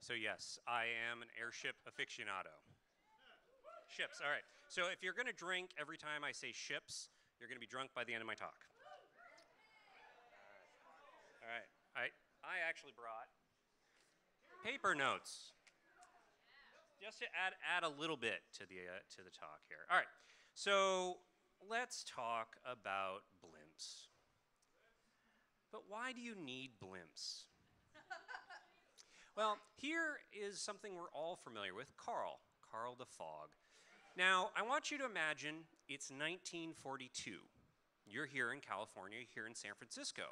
So yes, I am an airship aficionado. Ships, all right. So if you're gonna drink every time I say ships, you're gonna be drunk by the end of my talk. All right, I actually brought paper notes. Just to add a little bit to the talk here. All right, so let's talk about blimps. But why do you need blimps? Well, here is something we're all familiar with, Carl the Fog. Now, I want you to imagine it's 1942. You're here in California, here in San Francisco.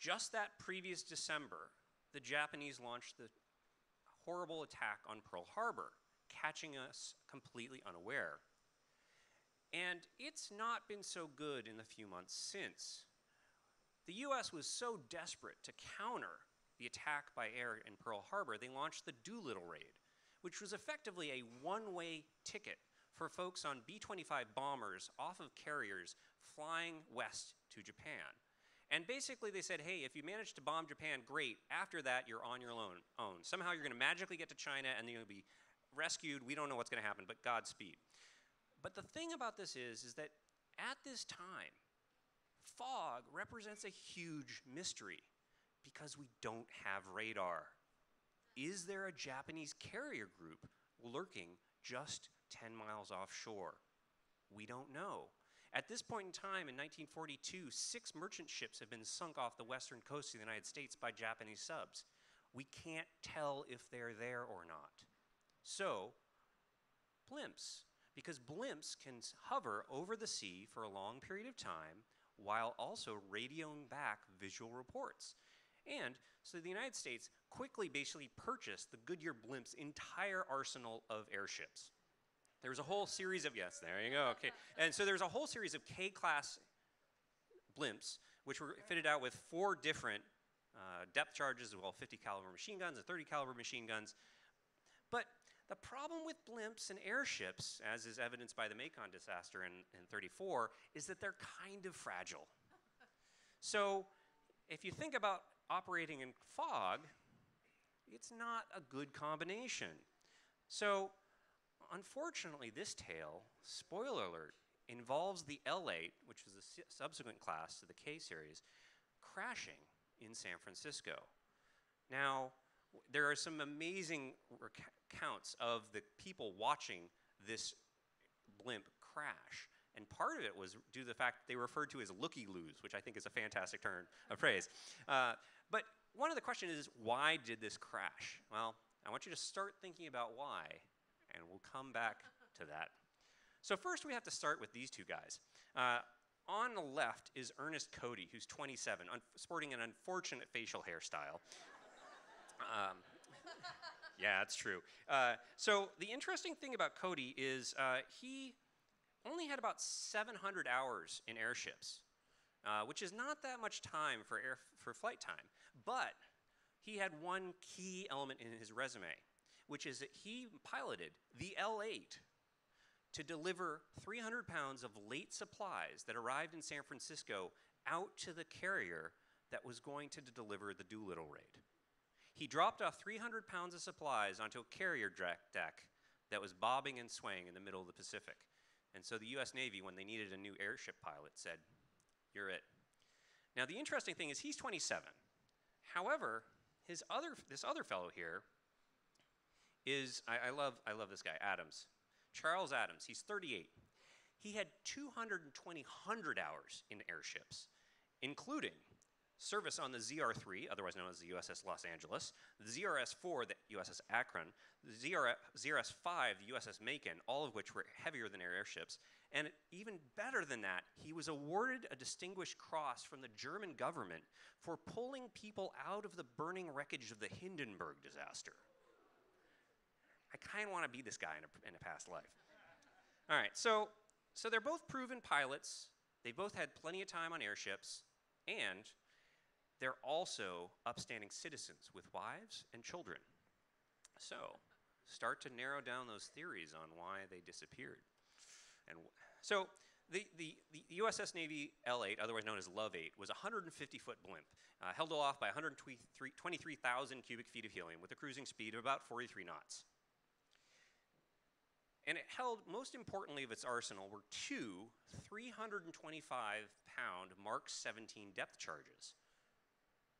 Just that previous December, the Japanese launched the horrible attack on Pearl Harbor, catching us completely unaware. And it's not been so good in the few months since. The US was so desperate to counter the attack by air in Pearl Harbor, they launched the Doolittle Raid, which was effectively a one-way ticket for folks on B-25 bombers off of carriers flying west to Japan. And basically they said, hey, if you manage to bomb Japan, great. After that, you're on your own. Somehow you're gonna magically get to China and then you'll be rescued. We don't know what's gonna happen, but Godspeed. But the thing about this is that at this time, fog represents a huge mystery because we don't have radar. Is there a Japanese carrier group lurking just 10 miles offshore? We don't know. At this point in time, in 1942, 6 merchant ships have been sunk off the western coast of the United States by Japanese subs. We can't tell if they're there or not. So, blimps. Because blimps can hover over the sea for a long period of time while also radioing back visual reports. And so the United States quickly basically purchased the Goodyear blimp's entire arsenal of airships. There was a whole series of, yes, there you go, okay. And so there's a whole series of K-class blimps, which were fitted out with 4 different depth charges, as well, 50 caliber machine guns and 30 caliber machine guns. But the problem with blimps and airships, as is evidenced by the Macon disaster in 34, is that they're kind of fragile. So if you think about operating in fog, it's not a good combination. So unfortunately, this tale, spoiler alert, involves the L8, which was the subsequent class to the K series, crashing in San Francisco. Now, there are some amazing accounts of the people watching this blimp crash. And part of it was due to the fact that they were referred to as looky-loos, which I think is a fantastic turn of phrase. But one of the questions is, why did this crash? Well, I want you to start thinking about why, and we'll come back to that. So first we have to start with these two guys. On the left is Ernest Cody, who's 27, sporting an unfortunate facial hairstyle. Yeah, that's true. So the interesting thing about Cody is he only had about 700 hours in airships, which is not that much time for flight time. But he had one key element in his resume, which is that he piloted the L8 to deliver 300 pounds of late supplies that arrived in San Francisco out to the carrier that was going to deliver the Doolittle Raid. He dropped off 300 pounds of supplies onto a carrier deck that was bobbing and swaying in the middle of the Pacific. And so the US Navy, when they needed a new airship pilot, said, you're it. Now the interesting thing is he's 27. However, this other fellow here is, I love this guy, Adams. Charles Adams, he's 38. He had 200 hours in airships, including service on the ZR-3, otherwise known as the USS Los Angeles, the ZRS-4, the USS Akron, the ZRS-5, the USS Macon, all of which were heavier than airships. And even better than that, he was awarded a Distinguished Cross from the German government for pulling people out of the burning wreckage of the Hindenburg disaster. I kind of want to be this guy in a past life. All right, so they're both proven pilots. They both had plenty of time on airships, and they're also upstanding citizens with wives and children. So start to narrow down those theories on why they disappeared. And so The USS Navy L8, otherwise known as Love 8, was a 150-foot blimp, held aloft by 123,000 cubic feet of helium with a cruising speed of about 43 knots. And it held, most importantly of its arsenal, were two 325-pound Mark 17 depth charges,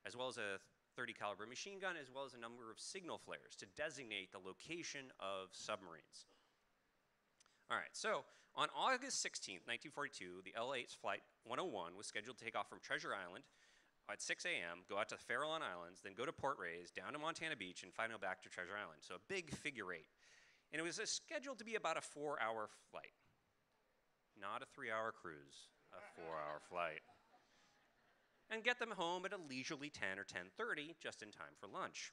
as well as a 30 caliber machine gun, as well as a number of signal flares to designate the location of submarines. All right, so on August 16th, 1942, the L8's Flight 101 was scheduled to take off from Treasure Island at 6 a.m., go out to the Farallon Islands, then go to Port Reyes, down to Montana Beach, and finally back to Treasure Island. So a big figure 8. And it was scheduled to be about a 4-hour flight. Not a 3-hour cruise, a 4-hour flight. And get them home at a leisurely 10 or 10:30, just in time for lunch.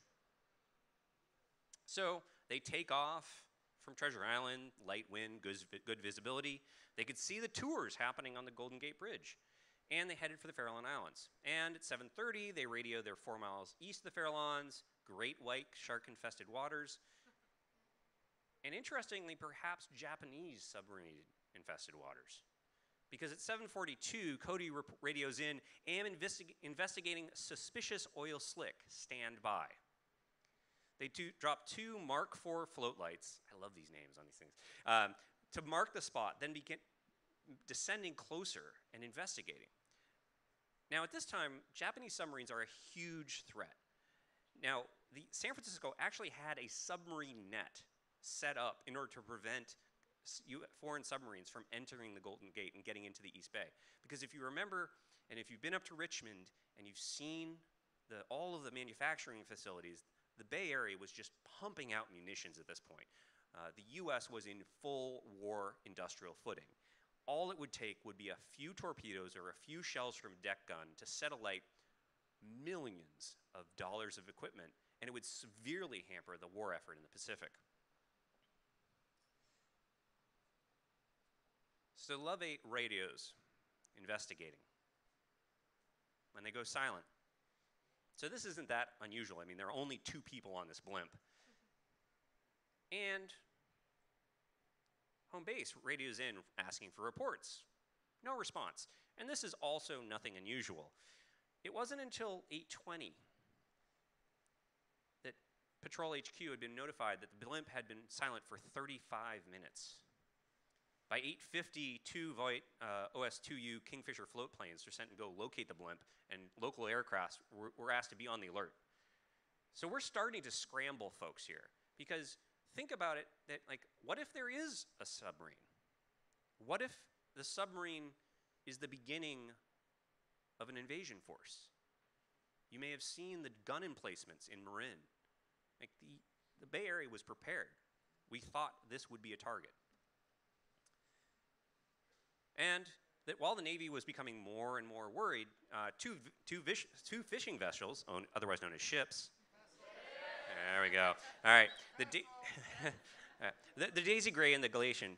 So they take off from Treasure Island, light wind, good visibility. They could see the tours happening on the Golden Gate Bridge. And they headed for the Farallon Islands. And at 7:30, they radioed they're 4 miles east of the Farallons, great white shark-infested waters, and interestingly, perhaps Japanese submarine-infested waters. Because at 7:42, Cody radios in, am investigating suspicious oil slick, stand by. They drop two Mark IV float lights, I love these names on these things, to mark the spot, then begin descending closer and investigating. Now at this time, Japanese submarines are a huge threat. Now, San Francisco actually had a submarine net set up in order to prevent foreign submarines from entering the Golden Gate and getting into the East Bay. Because if you remember, and if you've been up to Richmond and you've seen all of the manufacturing facilities, the Bay Area was just pumping out munitions at this point. The US was in full war industrial footing. All it would take would be a few torpedoes or a few shells from a deck gun to set alight millions of dollars of equipment, and it would severely hamper the war effort in the Pacific. So Love 8 radios, investigating, and they go silent. So this isn't that unusual. I mean, there are only two people on this blimp. And home base radios in asking for reports. No response. And this is also nothing unusual. It wasn't until 8:20 that Patrol HQ had been notified that the blimp had been silent for 35 minutes. By 8:50, two OS2U Kingfisher float planes were sent to go locate the blimp, and local aircraft were asked to be on the alert. So we're starting to scramble folks here, because think about it, that like, what if there is a submarine? What if the submarine is the beginning of an invasion force? You may have seen the gun emplacements in Marin. Like the Bay Area was prepared. We thought this would be a target. And that while the Navy was becoming more and more worried, two fishing vessels, otherwise known as ships, there we go. All right, the Daisy Gray and the Galatian,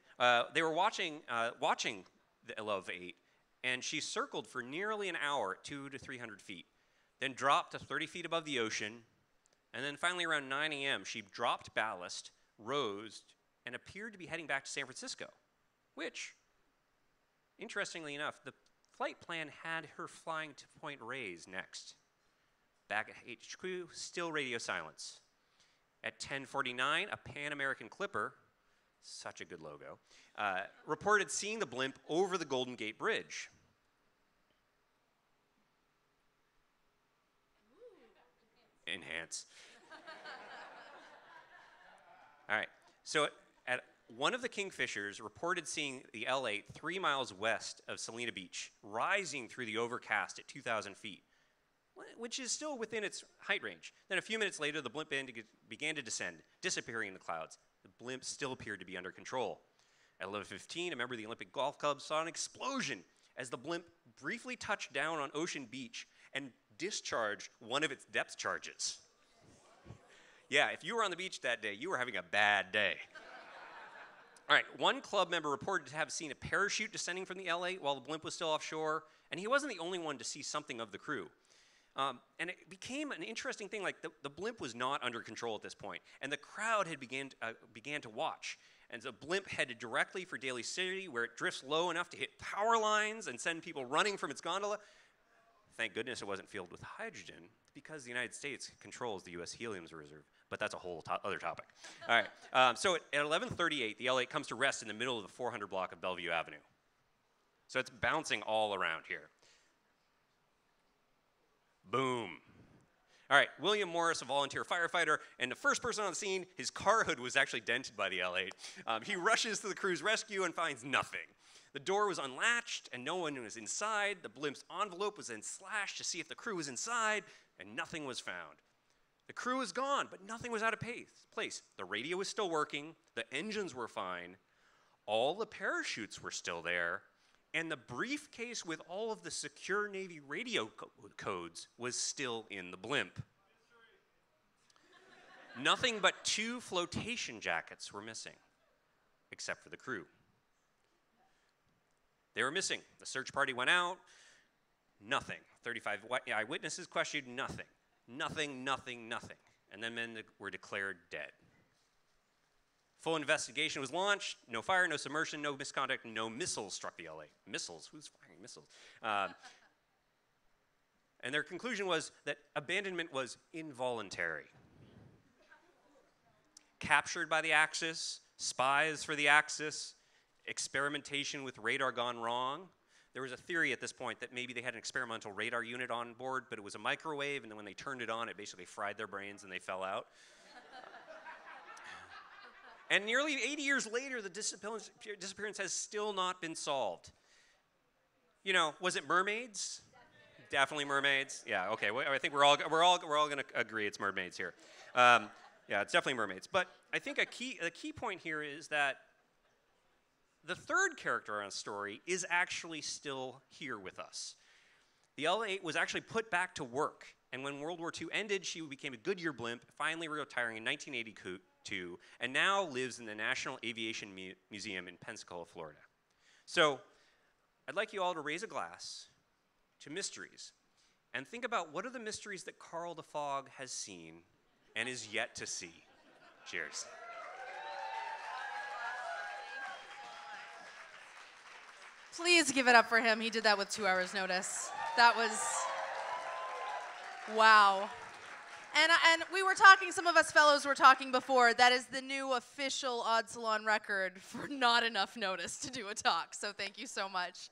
they were watching the Love 8, and she circled for nearly an hour at 200 to 300 feet, then dropped to 30 feet above the ocean, and then finally around 9 a.m. she dropped ballast, rose, and appeared to be heading back to San Francisco, which, interestingly enough, the flight plan had her flying to Point Reyes next. Back at HQ, still radio silence. At 10:49, a Pan American Clipper, such a good logo, reported seeing the blimp over the Golden Gate Bridge. Ooh. Enhance. All right, so one of the Kingfishers reported seeing the L8 3 miles west of Selena Beach, rising through the overcast at 2,000 feet, which is still within its height range. Then a few minutes later, the blimp began to descend, disappearing in the clouds. The blimp still appeared to be under control. At 11:15, a member of the Olympic golf club saw an explosion as the blimp briefly touched down on Ocean Beach and discharged one of its depth charges. Yeah, if you were on the beach that day, you were having a bad day. All right, one club member reported to have seen a parachute descending from the L8 while the blimp was still offshore, and he wasn't the only one to see something of the crew. And it became an interesting thing, like the blimp was not under control at this point, and the crowd had began to watch. and the blimp headed directly for Daly City, where it drifts low enough to hit power lines and send people running from its gondola. Thank goodness it wasn't filled with hydrogen, because the United States controls the U.S. helium reserve. But that's a whole other topic. All right. So at 11:38, the L8 comes to rest in the middle of the 400 block of Bellevue Avenue. So it's bouncing all around here. Boom. All right, William Morris, a volunteer firefighter, and the first person on the scene, his car hood was actually dented by the L8. He rushes to the crew's rescue and finds nothing. The door was unlatched, and no one was inside. The blimp's envelope was then slashed to see if the crew was inside, and nothing was found. The crew was gone, but nothing was out of place. The radio was still working, the engines were fine, all the parachutes were still there, and the briefcase with all of the secure Navy radio codes was still in the blimp. Nothing but 2 flotation jackets were missing, except for the crew. They were missing. The search party went out. Nothing. 35 eyewitnesses questioned. Nothing. Nothing, nothing, nothing. And then men were declared dead. Full investigation was launched. No fire, no submersion, no misconduct, no missiles struck the L8. Missiles? Who's firing missiles? And their conclusion was that abandonment was involuntary. Captured by the Axis, spies for the Axis, experimentation with radar gone wrong. There was a theory at this point that maybe they had an experimental radar unit on board, but it was a microwave, and then when they turned it on, it basically fried their brains and they fell out. And nearly 80 years later, the disappearance has still not been solved. You know, was it mermaids? Definitely mermaids. Yeah, okay, well, I think we're all gonna agree it's mermaids here. Yeah, it's definitely mermaids. But I think a key point here is that the third character in our story is actually still here with us. The L8 was actually put back to work, and when World War II ended, she became a Goodyear blimp, finally retiring in 1982, and now lives in the National Aviation Museum in Pensacola, Florida. So I'd like you all to raise a glass to mysteries and think about what are the mysteries that Carl the Fog has seen and is yet to see. Cheers. Please give it up for him. He did that with 2 hours' notice. That was, wow. And we were talking, some of us fellows were talking before, that is the new official Odd Salon record for not enough notice to do a talk. So thank you so much.